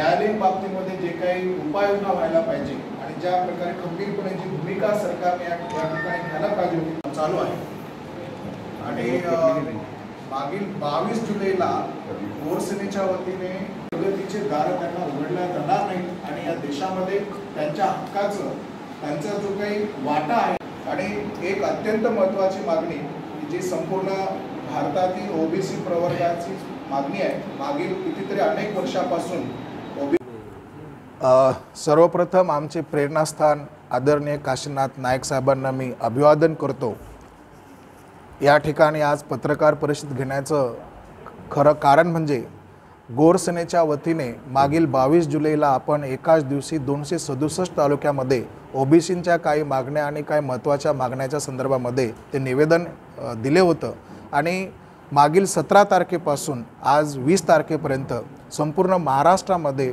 न्यायालयीन बाबतीमध्ये जे काही उपाययोजना व्हायला पाहिजे आणि ज्या प्रकारे खंबीरपणे जी भूमिका सरकारने या ठिकाणी घ्यायला पाहिजे होती चालू आहे। आणि मागील 22 जुलैला गोरसेनेच्या वतीने प्रगतीचे दार त्यांना उघडले जाणार नाही आणि या देशामध्ये त्यांच्या हक्काचं त्यांचा जो काही वाटा आहे। आणि एक अत्यंत महत्त्वाची मागणी जी संपूर्ण भारतातील ओबीसी प्रवर्गाची मागणी आहे मागील कितीतरी अनेक वर्षापासून। सर्वप्रथम आमचे प्रेरणास्थान आदरणीय काशीनाथ नायक साहेबांना मी अभिवादन करतो। या ठिकाणी आज पत्रकार परिषद घेण्याचं खरं कारण म्हणजे गोरसेनेच्या वतीने मागील 22 जुलैला आपण एकाच दिवशी 267 तालुक्यामध्ये ओबीसींच्या काही मागण्या आणि काही महत्त्वाच्या मागण्याच्या संदर्भामध्ये ते निवेदन दिले होतं। आणि मागील 17 तारखेपासून आज 20 तारखेपर्यंत संपूर्ण महाराष्ट्रामध्ये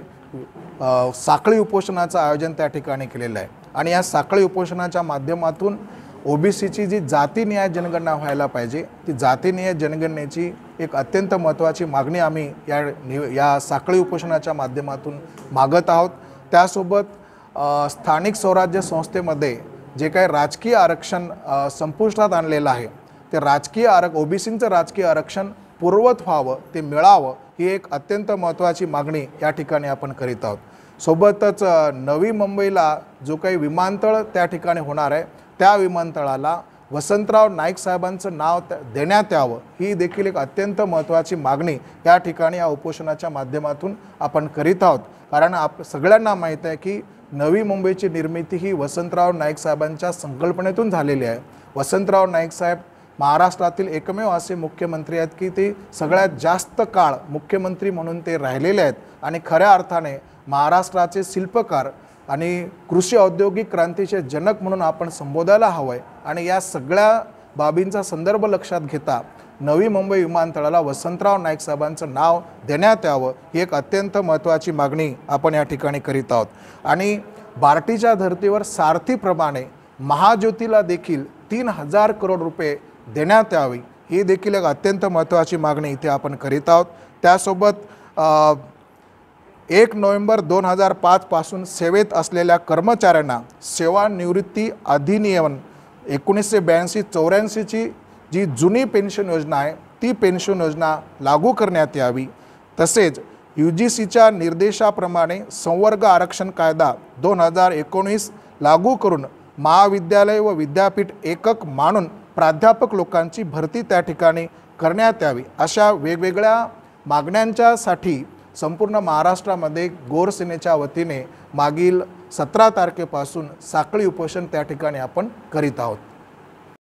साखळी उपोषणाचं आयोजन त्या ठिकाणी केलेलं आहे। आणि या साखळी उपोषणाच्या माध्यमातून ओबीसीची जी जातीन्याय जनगणना व्हायला पाहिजे ती जातीन्याय जनगणनेची एक अत्यंत महत्त्वाची मागणी आम्ही या साखळी उपोषणाच्या माध्यमातून मागत आहोत। त्यासोबत स्थानिक स्वराज्य संस्थेमध्ये जे काही राजकीय आरक्षण संपुष्टात आणलेलं आहे ते राजकीय ओबीसींचं राजकीय आरक्षण पूर्ववत व्हावं ते मिळावं ही एक अत्यंत महत्त्वाची मागणी या ठिकाणी आपण करीत आहोत। सोबतच नवी मुंबईला जो काही विमानतळ त्या ठिकाणी होणार आहे त्या विमानतळाला वसंतराव नाईक साहेबांचं नाव देण्यात यावं ही देखील एक अत्यंत महत्त्वाची मागणी या ठिकाणी या उपोषणाच्या माध्यमातून आपण करीत आहोत। कारण सगळ्यांना माहीत आहे की नवी मुंबईची निर्मिती ही वसंतराव नाईक साहेबांच्या संकल्पनेतून झालेली आहे। वसंतराव नाईक साहेब महाराष्ट्रातील एकमेव असे मुख्यमंत्री आहेत की ते सगळ्यात जास्त काळ मुख्यमंत्री म्हणून ते राहिलेले आहेत। आणि खऱ्या अर्थाने महाराष्ट्राचे शिल्पकार आणि कृषी औद्योगिक क्रांतीचे जनक म्हणून आपण संबोधायला हवं आहे। आणि या सगळ्या बाबींचा संदर्भ लक्षात घेता नवी मुंबई विमानतळाला वसंतराव नाईक साहेबांचं नाव देण्यात यावं ही एक अत्यंत महत्त्वाची मागणी आपण या ठिकाणी करीत आहोत। आणि बार्टीच्या धर्तीवर सारथीप्रमाणे महाज्योतीला देखील 3,000 करोड रुपये देण्यात यावी ही देखील एक अत्यंत महत्त्वाची मागणी इथे आपण करीत आहोत। त्यासोबत 1 नोव्हेंबर 2005 पासून सेवेत असलेल्या कर्मचाऱ्यांना सेवानिवृत्ती अधिनियम 1982-84 जी जुनी पेन्शन योजना आहे ती पेन्शन योजना लागू करण्यात यावी। तसेच यूजीसीच्या निर्देशाप्रमाणे संवर्ग आरक्षण कायदा 2019 लागू करून महाविद्यालय व विद्यापीठ एकक मानून प्राध्यापक लोकांची भरती त्या ठिकाणी करण्यात यावी अशा वेगवेगळ्या मागण्यांच्यासाठी संपूर्ण महाराष्ट्रामध्ये गोरसेनेच्या वतीने मागील 17 तारखेपासून साखळी उपोषण त्या ठिकाणी आपण करीत आहोत।